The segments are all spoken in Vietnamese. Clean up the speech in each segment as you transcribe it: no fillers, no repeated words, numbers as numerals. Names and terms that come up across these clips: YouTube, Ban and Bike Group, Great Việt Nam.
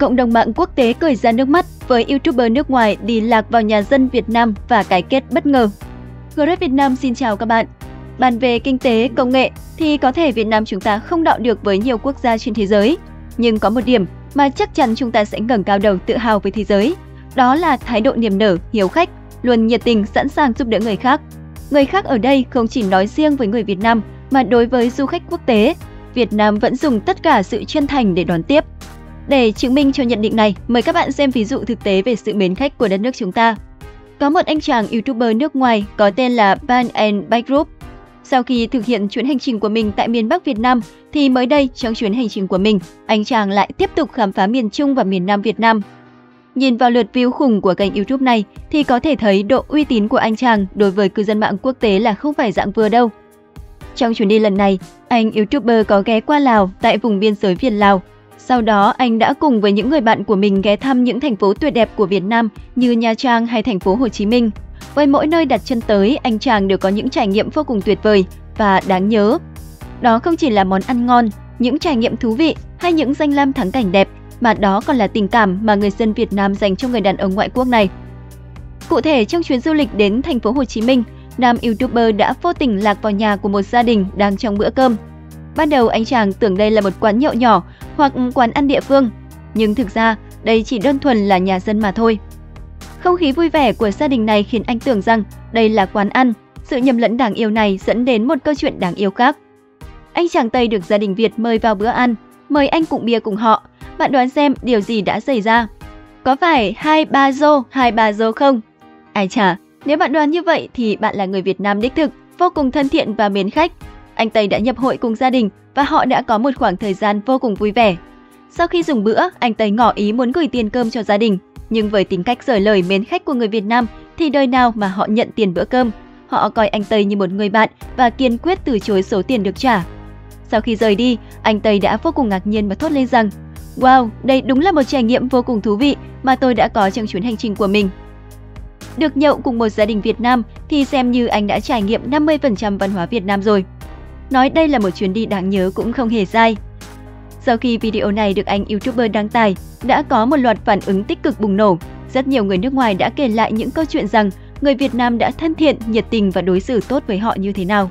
Cộng đồng mạng quốc tế cười ra nước mắt với YouTuber nước ngoài đi lạc vào nhà dân Việt Nam và cái kết bất ngờ. Great Việt Nam xin chào các bạn! Bàn về kinh tế, công nghệ thì có thể Việt Nam chúng ta không đọ được với nhiều quốc gia trên thế giới. Nhưng có một điểm mà chắc chắn chúng ta sẽ ngẩng cao đầu tự hào với thế giới. Đó là thái độ niềm nở, hiếu khách, luôn nhiệt tình, sẵn sàng giúp đỡ người khác. Người khác ở đây không chỉ nói riêng với người Việt Nam mà đối với du khách quốc tế, Việt Nam vẫn dùng tất cả sự chân thành để đón tiếp. Để chứng minh cho nhận định này, mời các bạn xem ví dụ thực tế về sự mến khách của đất nước chúng ta. Có một anh chàng YouTuber nước ngoài có tên là Ban and Bike Group. Sau khi thực hiện chuyến hành trình của mình tại miền Bắc Việt Nam, thì mới đây trong chuyến hành trình của mình, anh chàng lại tiếp tục khám phá miền Trung và miền Nam Việt Nam. Nhìn vào lượt view khủng của kênh YouTube này thì có thể thấy độ uy tín của anh chàng đối với cư dân mạng quốc tế là không phải dạng vừa đâu. Trong chuyến đi lần này, anh YouTuber có ghé qua Lào tại vùng biên giới Việt Lào. Sau đó, anh đã cùng với những người bạn của mình ghé thăm những thành phố tuyệt đẹp của Việt Nam như Nha Trang hay thành phố Hồ Chí Minh. Với mỗi nơi đặt chân tới, anh chàng đều có những trải nghiệm vô cùng tuyệt vời và đáng nhớ. Đó không chỉ là món ăn ngon, những trải nghiệm thú vị hay những danh lam thắng cảnh đẹp, mà đó còn là tình cảm mà người dân Việt Nam dành cho người đàn ông ngoại quốc này. Cụ thể, trong chuyến du lịch đến thành phố Hồ Chí Minh, nam YouTuber đã vô tình lạc vào nhà của một gia đình đang trong bữa cơm. Ban đầu anh chàng tưởng đây là một quán nhậu nhỏ hoặc quán ăn địa phương, nhưng thực ra đây chỉ đơn thuần là nhà dân mà thôi. Không khí vui vẻ của gia đình này khiến anh tưởng rằng đây là quán ăn. Sự nhầm lẫn đáng yêu này dẫn đến một câu chuyện đáng yêu khác. Anh chàng Tây được gia đình Việt mời vào bữa ăn, mời anh cụng bia cùng họ. Bạn đoán xem điều gì đã xảy ra? Có phải hai ba rô không? Ai chả, nếu bạn đoán như vậy thì bạn là người Việt Nam đích thực, vô cùng thân thiện và mến khách. Anh Tây đã nhập hội cùng gia đình và họ đã có một khoảng thời gian vô cùng vui vẻ. Sau khi dùng bữa, anh Tây ngỏ ý muốn gửi tiền cơm cho gia đình. Nhưng với tính cách giỏi lời mến khách của người Việt Nam thì đời nào mà họ nhận tiền bữa cơm. Họ coi anh Tây như một người bạn và kiên quyết từ chối số tiền được trả. Sau khi rời đi, anh Tây đã vô cùng ngạc nhiên và thốt lên rằng "Wow, đây đúng là một trải nghiệm vô cùng thú vị mà tôi đã có trong chuyến hành trình của mình." Được nhậu cùng một gia đình Việt Nam thì xem như anh đã trải nghiệm 50% văn hóa Việt Nam rồi. Nói đây là một chuyến đi đáng nhớ cũng không hề sai. Sau khi video này được anh YouTuber đăng tải, đã có một loạt phản ứng tích cực bùng nổ. Rất nhiều người nước ngoài đã kể lại những câu chuyện rằng người Việt Nam đã thân thiện, nhiệt tình và đối xử tốt với họ như thế nào.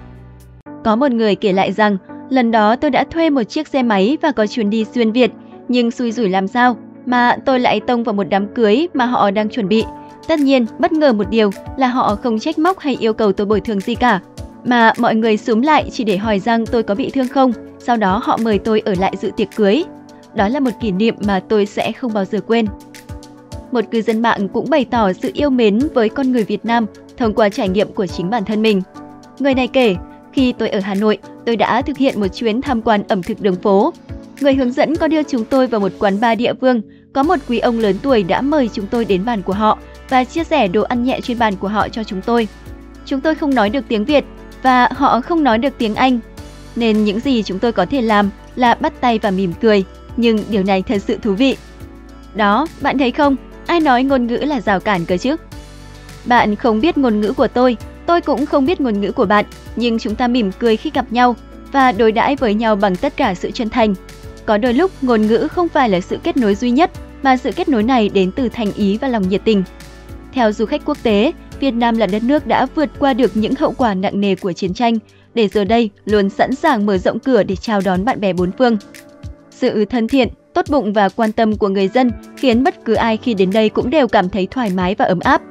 Có một người kể lại rằng, lần đó tôi đã thuê một chiếc xe máy và có chuyến đi xuyên Việt, nhưng xui rủi làm sao mà tôi lại tông vào một đám cưới mà họ đang chuẩn bị. Tất nhiên, bất ngờ một điều là họ không trách móc hay yêu cầu tôi bồi thường gì cả, mà mọi người xúm lại chỉ để hỏi rằng tôi có bị thương không, sau đó họ mời tôi ở lại dự tiệc cưới. Đó là một kỷ niệm mà tôi sẽ không bao giờ quên. Một cư dân mạng cũng bày tỏ sự yêu mến với con người Việt Nam thông qua trải nghiệm của chính bản thân mình. Người này kể, khi tôi ở Hà Nội, tôi đã thực hiện một chuyến tham quan ẩm thực đường phố. Người hướng dẫn có đưa chúng tôi vào một quán bar địa phương, có một quý ông lớn tuổi đã mời chúng tôi đến bàn của họ và chia sẻ đồ ăn nhẹ trên bàn của họ cho chúng tôi. Chúng tôi không nói được tiếng Việt và họ không nói được tiếng Anh, nên những gì chúng tôi có thể làm là bắt tay và mỉm cười, nhưng điều này thật sự thú vị. Đó, bạn thấy không, ai nói ngôn ngữ là rào cản cơ chứ? Bạn không biết ngôn ngữ của tôi cũng không biết ngôn ngữ của bạn, nhưng chúng ta mỉm cười khi gặp nhau và đối đãi với nhau bằng tất cả sự chân thành. Có đôi lúc, ngôn ngữ không phải là sự kết nối duy nhất, mà sự kết nối này đến từ thành ý và lòng nhiệt tình. Theo du khách quốc tế, Việt Nam là đất nước đã vượt qua được những hậu quả nặng nề của chiến tranh, để giờ đây luôn sẵn sàng mở rộng cửa để chào đón bạn bè bốn phương. Sự thân thiện, tốt bụng và quan tâm của người dân khiến bất cứ ai khi đến đây cũng đều cảm thấy thoải mái và ấm áp.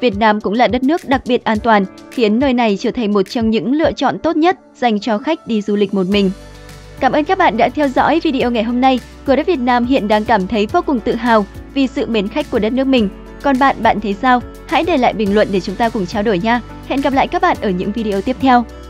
Việt Nam cũng là đất nước đặc biệt an toàn, khiến nơi này trở thành một trong những lựa chọn tốt nhất dành cho khách đi du lịch một mình. Cảm ơn các bạn đã theo dõi video ngày hôm nay. Great Việt Nam hiện đang cảm thấy vô cùng tự hào vì sự mến khách của đất nước mình. Còn bạn thấy sao? Hãy để lại bình luận để chúng ta cùng trao đổi nha. Hẹn gặp lại các bạn ở những video tiếp theo.